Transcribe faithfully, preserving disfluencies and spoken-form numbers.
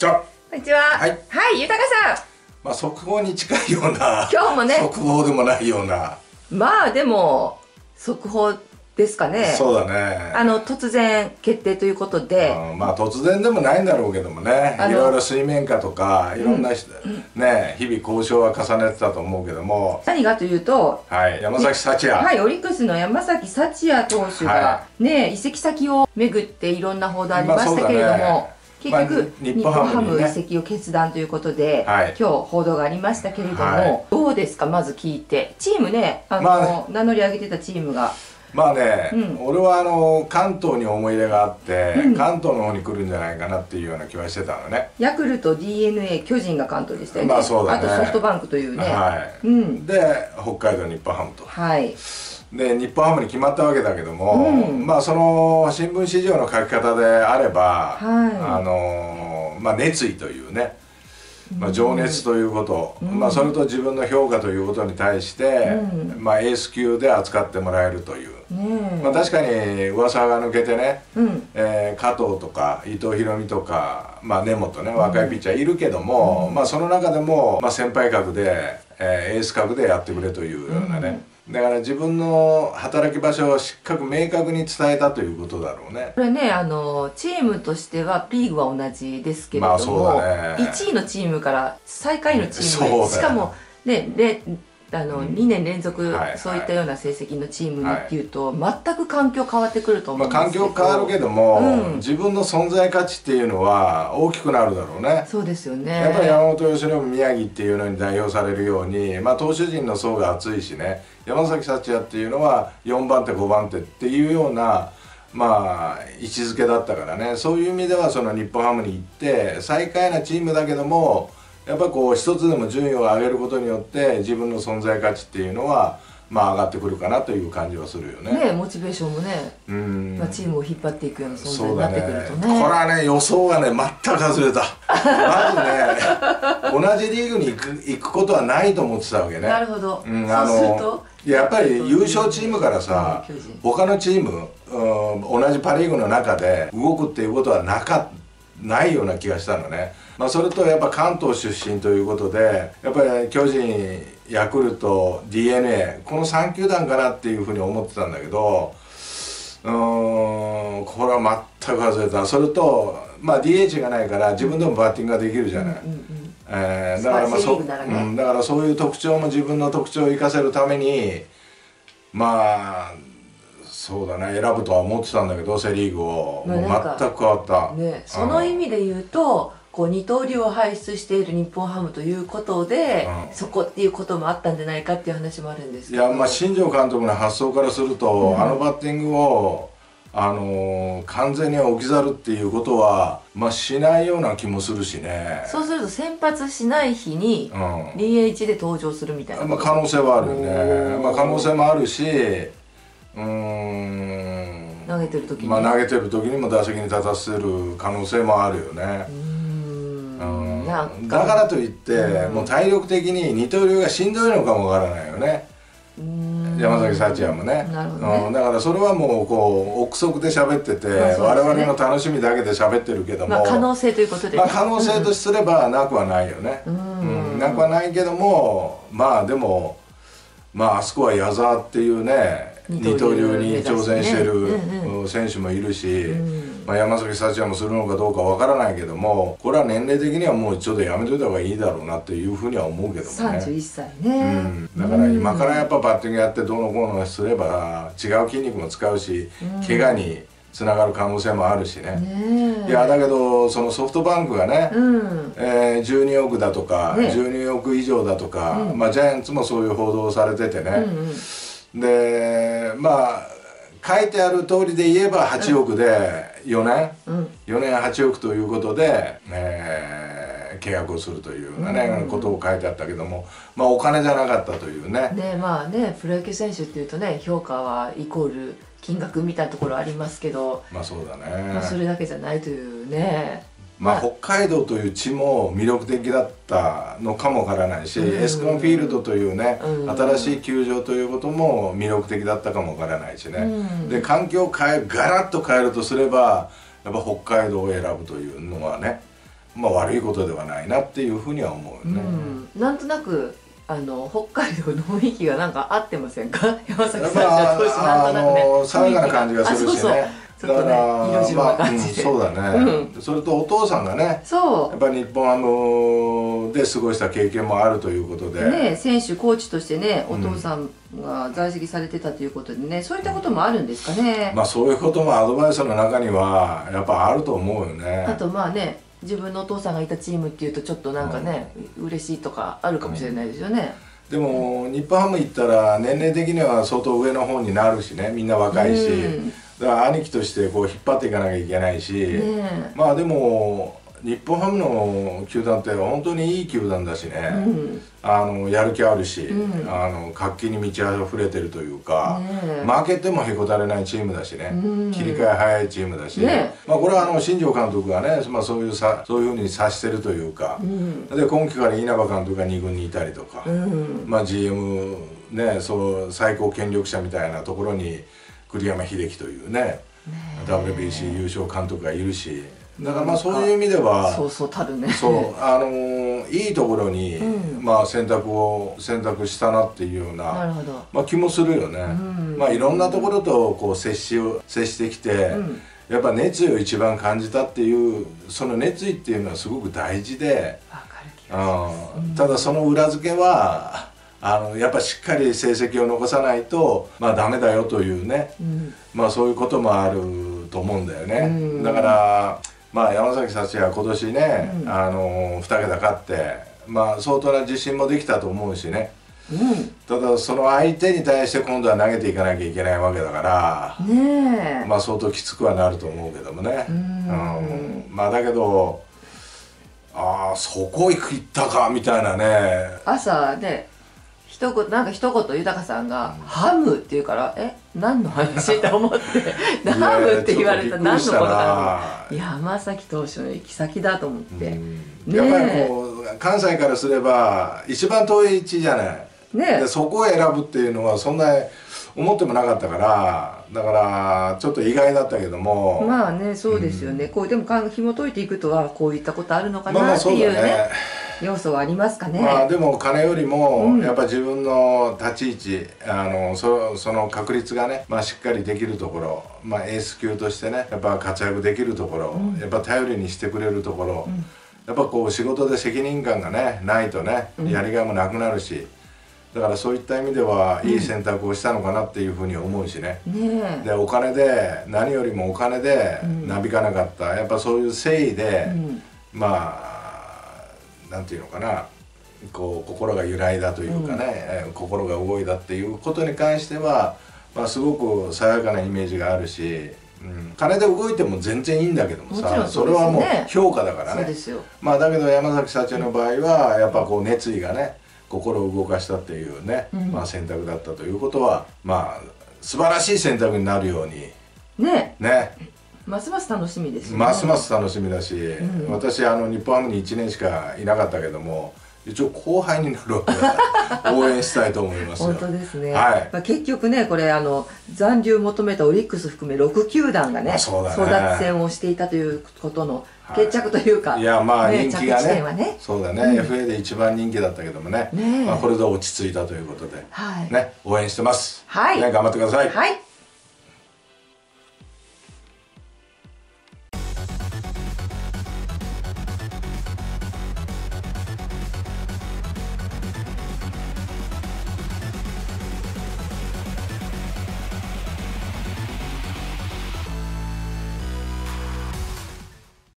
じゃあこんにちは。はい、はい、豊さん。まあ速報に近いような、今日もね、速報でもないような、まあでも速報ですかね。そうだね。あの突然決定ということで、うん、まあ突然でもないんだろうけどもね、いろいろ水面下とかいろんな、うん、ね、日々交渉は重ねてたと思うけども、何がというと、はい、山崎福也、はい、オリックスの山崎福也投手が、はい、ね、移籍先を巡っていろんな報道ありましたけれども。結局、日本ハム移籍を決断ということで、今日報道がありましたけれども、どうですか、まず聞いて、チームね、あの名乗り上げてたチームが。まあね、俺はあの関東に思い入れがあって、関東の方に来るんじゃないかなっていうような気はしてたのね。ヤクルト、ディーエヌエー、巨人が関東でしたよね、あとソフトバンクというね、で、北海道、日本ハムと。で日本ハムに決まったわけだけども、うん、まあその新聞市場の書き方であれば、はい、あのまあ、熱意というね、まあ、情熱ということ、うん、まあそれと自分の評価ということに対して、うん、まあ、エース級で扱ってもらえるという、うん、まあ、確かに噂が抜けてね、うん、えー、加藤とか伊藤大海とか、まあ、根本ね、若いピッチャーいるけども、うん、まあ、その中でも、まあ、先輩格で、えー、エース格でやってくれというようなね、うん、だから自分の働き場所をしっかり明確に伝えたということだろうね。これね、あのチームとしてはリーグは同じですけれども、まあそうだね、いちいのチームから最下位のチームに、ね、しかも、ね、であの、うん、にねん連続そういったような成績のチームにっていうと、はい、全く環境変わってくると思うんですけど、まあ環境変わるけども、うん、自分の存在価値っていうのは大きくなるだろうね。そうですよね。やっぱり山本由伸、宮城っていうのに代表されるように、まあ、投手陣の層が厚いしね、山崎福也っていうのはよんばんてごばんてっていうような、まあ、位置づけだったからね、そういう意味ではその日本ハムに行って最下位なチームだけども、やっぱこう一つでも順位を上げることによって自分の存在価値っていうのはまあ上がってくるかなという感じはするよね。ねえ、モチベーションもね、うん、まあチームを引っ張っていくような存在になってくるとね。そうだね。これはね、予想がね全く外れた。まずね、同じリーグに行く、行くことはないと思ってたわけね。なるほど。うん、あの、そうするとやっぱり優勝チームからさ、他のチーム、うん、同じパ・リーグの中で動くっていうことはなかないような気がしたのね。まあそれとやっぱ関東出身ということで、やっぱり巨人、ヤクルト、ディーエヌエー、このさんきゅうだんかなっていうふうに思ってたんだけど、うーん、これは全く外れた。それと、まあ、ディーエイチ がないから自分でもバッティングができるじゃない。だからそういう特徴も自分の特徴を生かせるために、まあそうだね、選ぶとは思ってたんだけど、セ・リーグをもう全く変わった、ね、その意味で言うと、こう二刀流を輩出している日本ハムということで、うん、そこっていうこともあったんじゃないかっていう話もあるんですけど、いや、まあ、新庄監督の発想からすると、うん、あのバッティングを、あのー、完全に置き去るっていうことは、まあ、しないような気もするしね。そうすると先発しない日に ディーエイチ で登場するみたいな、うん、まあ、可能性はあるね。まあ、可能性もあるし、うーん、投げてる時に、まあ、投げてる時にも打席に立たせる可能性もあるよね。だからといって、うん、もう体力的に二刀流がしんどいのかもわからないよね、山崎福也もね。なるほどね、うん、だからそれはもうこう憶測で喋ってて、ね、我々の楽しみだけで喋ってるけども、まあ可能性ということで、まあ可能性とすればなくはないよね。うん、うん、なくはないけども、まあでも、まああそこは矢沢っていうね、二刀流に挑戦してる選手もいるし、まあ山崎福也もするのかどうかわからないけども、これは年齢的にはもうちょっとやめといた方がいいだろうなっていうふうには思うけどもね。さんじゅういっさいね、うん、だから今からやっぱバッティングやってどうのこうのすれば違う筋肉も使うし、怪我につながる可能性もあるしね。ね、いやだけどそのソフトバンクがね、うん、えー、じゅうにおくだとか、ね、じゅうにおく以上だとか、うん、まあジャイアンツもそういう報道をされててね、うん、うん、でまあ書いてある通りで言えばはちおくでよねん、うん、よねんはちおくということで、えー、契約をするというようなね、うん、ことを書いてあったけども、まあお金じゃなかったというね。でまあね、プロ野球選手っていうとね、評価はイコール金額みたいなところありますけど、まあそうだね、まあそれだけじゃないというね。まあ、北海道という地も魅力的だったのかもわからないし、エスコンフィールドというね、新しい球場ということも魅力的だったかもわからないしね。で環境を変えガラッと変えるとすれば、やっぱ北海道を選ぶというのはね、まあ悪いことではないなっていうふうには思うよね。うん、なんとなくあの北海道の雰囲気がなんか合ってませんか、山崎さんが当時なんとなくね、爽やかな感じがするしね。だからまあそうだね。それとお父さんがね、やっぱり日本あので過ごした経験もあるということで、ね、選手コーチとしてね、お父さんが在籍されてたということでね、そういったこともあるんですかね。まあそういうこともアドバイスの中にはやっぱあると思うよね。あとまあね。自分のお父さんがいたチームっていうとちょっとなんかね、うん、嬉しいとかあるかもしれないですよね。でも、うん、日本ハム行ったら年齢的には相当上の方になるしね、みんな若いし、うん、だから兄貴としてこう引っ張っていかなきゃいけないし、ね、まあでも日本ハムの球団って本当にいい球団だしね、うん、あのやる気あるし、うん、あの活気に満ち溢れてるというか、ね、負けてもへこたれないチームだしね、うん、切り替え早いチームだし、ね、まあこれはあの新庄監督がね、まあ、そういうさそういうふうに察してるというか、うん、で今期から稲葉監督がに軍にいたりとか、うん、まあ ジーエム、ね、そう最高権力者みたいなところに栗山英樹というね、ダブリュービーシー 優勝監督がいるし。だからまあそういう意味ではそうそうたるねそうあのー、いいところに、うん、まあ選択を選択したなっていうような、なるほど、まあ気もするよね、うん、まあいろんなところとこう接しを接してきて、うん、やっぱ熱意を一番感じたっていう、その熱意っていうのはすごく大事で、うん、ただその裏付けはあのやっぱしっかり成績を残さないとまあダメだよというね、うん、まあそういうこともあると思うんだよね、うん、だからまあ山崎幸也今年ね、うん、あのに桁勝って、まあ、相当な自信もできたと思うしね、うん、ただその相手に対して今度は投げていかなきゃいけないわけだからねえ、まあ相当きつくはなると思うけどもね、うん、うん、まあだけどああそこ行く行ったかみたいなね。朝ね一言なんか一言豊さんが「ハム」って言うから「え何の話?」と思って「ハム」って言われたら何のことかな、山崎投手の行き先だと思ってやっぱりこう関西からすれば一番遠い位置じゃないね、そこを選ぶっていうのはそんな思ってもなかったから、だからちょっと意外だったけども、まあねそうですよね、うん、こうでも紐解いていくとはこういったことあるのかなっていうね要素はありますかね。まあでも金よりもやっぱ自分の立ち位置、うん、あの そ, その確率がね、まあ、しっかりできるところ、まあ、エース級としてねやっぱ活躍できるところ、うん、やっぱ頼りにしてくれるところ、うん、やっぱこう仕事で責任感がねないとねやりがいもなくなるし。うん、だからそういった意味ではいい選択をしたのかなっていうふうに思うしね、うん、でお金で何よりもお金でなびかなかった、うん、やっぱそういう誠意で、うん、まあなんていうのかなこう心が揺らいだというかね、うん、心が動いたっていうことに関しては、まあ、すごく爽やかなイメージがあるし。うん、金で動いても全然いいんだけどもさ、それはもう評価だからね。まあだけど山崎社長の場合はやっぱこう熱意がね心を動かしたっていうね、うん、まあ選択だったということはまあ素晴らしい選択になるようにねねますます楽しみですよね。ますます楽しみだし、うん、私あの日本ハムにいちねんしかいなかったけども一応後輩になるわけで応援したいと思いますよ。本当ですね、はい、まあ結局ねこれあの残留を求めたオリックス含めろくきゅうだんがね、まあそうだね、争奪戦をしていたということの決着というか、いやまあ人気がねそうだね、うん、エフエー で一番人気だったけどもね、まあこれで落ち着いたということで、はい、ね応援してます。はい、ね、頑張ってください。はい。